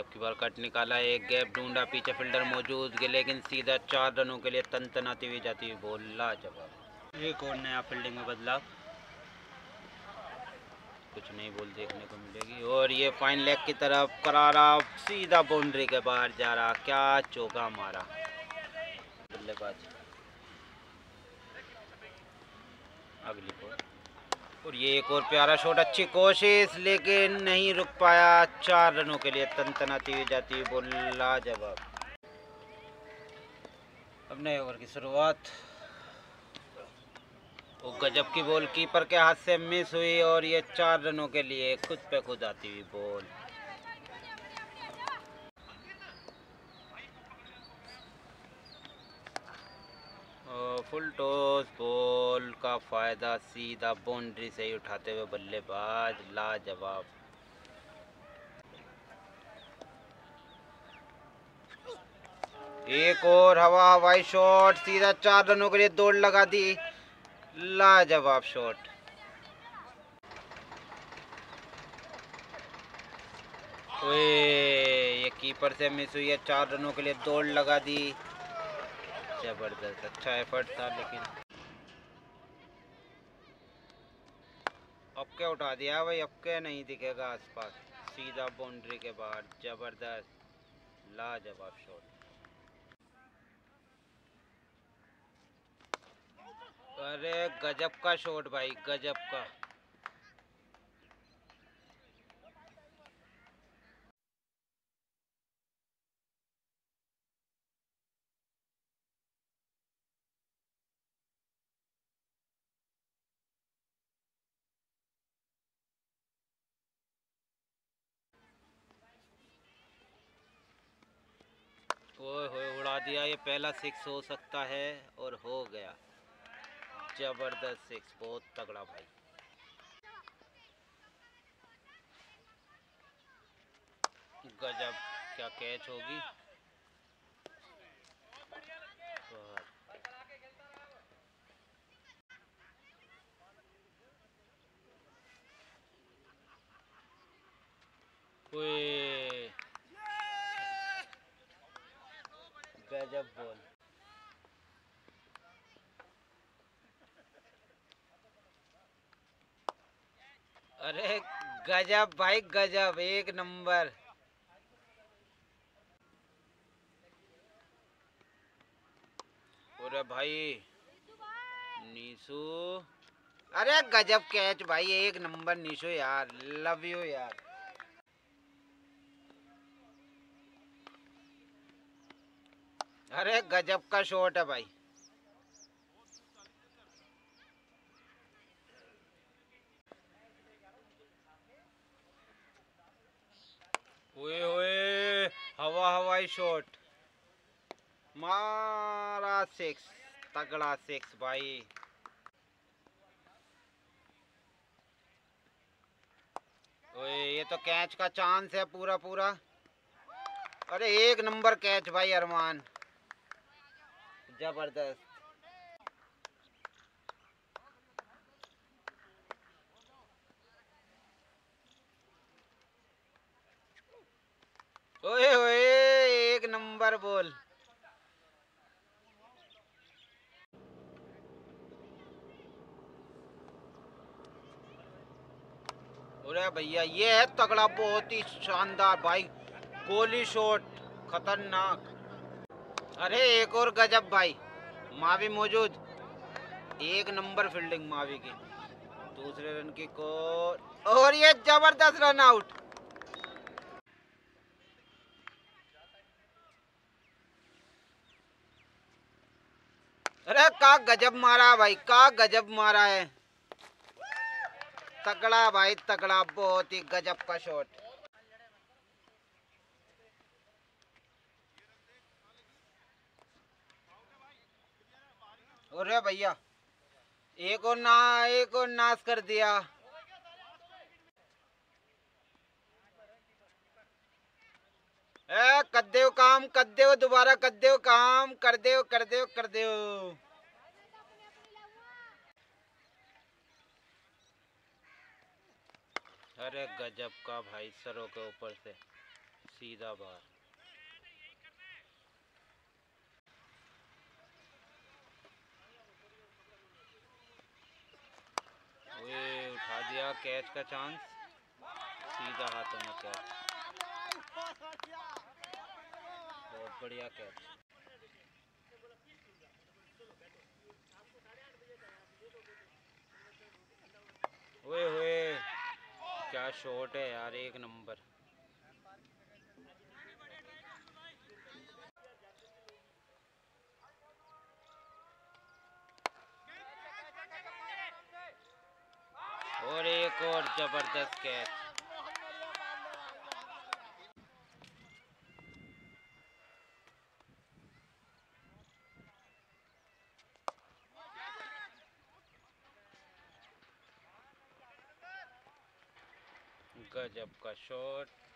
जबकि ball cut निकाला, एक गैप ढूंढा, पीछे फील्डर मौजूद, लेकिन सीधा 4 रनों के लिए तनतनाती हुई जाती हुई बॉल लाजवाब। एक और नया फील्डिंग में बदलाव, कुछ नई बॉल देखने को मिलेगी और ये फाइन लेग की तरफ करारा सीधा बाउंड्री के बाहर जा रहा, क्या चौका मारा बल्लेबाज। अगली बॉल और ये एक और प्यारा शॉट, अच्छी कोशिश लेकिन नहीं रुक पाया, 4 रनों के लिए तनतनाती हुई जाती हुई बॉल लाजवाब। अब नए ओवर की शुरुआत, वो गजब की बॉल कीपर के हाथ से मिस हुई और ये 4 रनों के लिए खुद पे खुद आती हुई बॉल। फुल टॉस बॉल का फायदा सीधा बाउंड्री से ही उठाते हुए बल्लेबाज लाजवाब। एक और हवाई शॉट, सीधा 4 रनों के लिए दौड़ लगा दी, लाजवाब शॉट। ये कीपर से मिस हुई है, 4 रनों के लिए दौड़ लगा दी, जबरदस्त अच्छा एफर्ट था लेकिन। अब क्या उठा दिया भाई, अब क्या नहीं दिखेगा आसपास, सीधा बाउंड्री के बाहर, जबरदस्त लाजवाब शॉट। अरे गजब का शॉट भाई, गजब का। ओए होए उड़ा दिया, ये पहला 6 हो सकता है और हो गया, जबरदस्त 6, बहुत तगड़ा भाई। गजब क्या कैच होगी, गजब बॉल। अरे गजब भाई गजब, एक नंबर। अरे भाई नीशू, अरे गजब कैच भाई, एक नंबर नीशू यार, लव यू यार। अरे गजब का शॉट है भाई, हवाई शॉट मारा, 6, तगड़ा 6 भाई। ओए ये तो कैच का चांस है पूरा पूरा, अरे एक नंबर कैच भाई अरमान, जबरदस्त। ओए ओए एक नंबर बॉल। अरे भैया ये है तगड़ा, बहुत ही शानदार भाई, कोहली शॉट खतरनाक। अरे एक और गजब भाई, मावी मौजूद, एक नंबर फील्डिंग मावी की, दूसरे रन की कोर और ये जबरदस्त रन आउट। अरे का गजब मारा भाई, का गजब मारा है, तगड़ा भाई तगड़ा, बहुत ही गजब का शॉट। अरे भैया एक और नाश कर दिया। कद्देव काम, कद्देव दोबारा, कद्देव काम, कर देव कर देव कर देव। अरे गजब का भाई, सरों के ऊपर से सीधा बाहर। ओए उठा दिया, कैच का चांस, सीधा हाथों में कैच, बहुत बढ़िया कैच। ओए ओए क्या शॉट है यार, एक नंबर। और एक और जबरदस्त कैच। गजब का शॉट।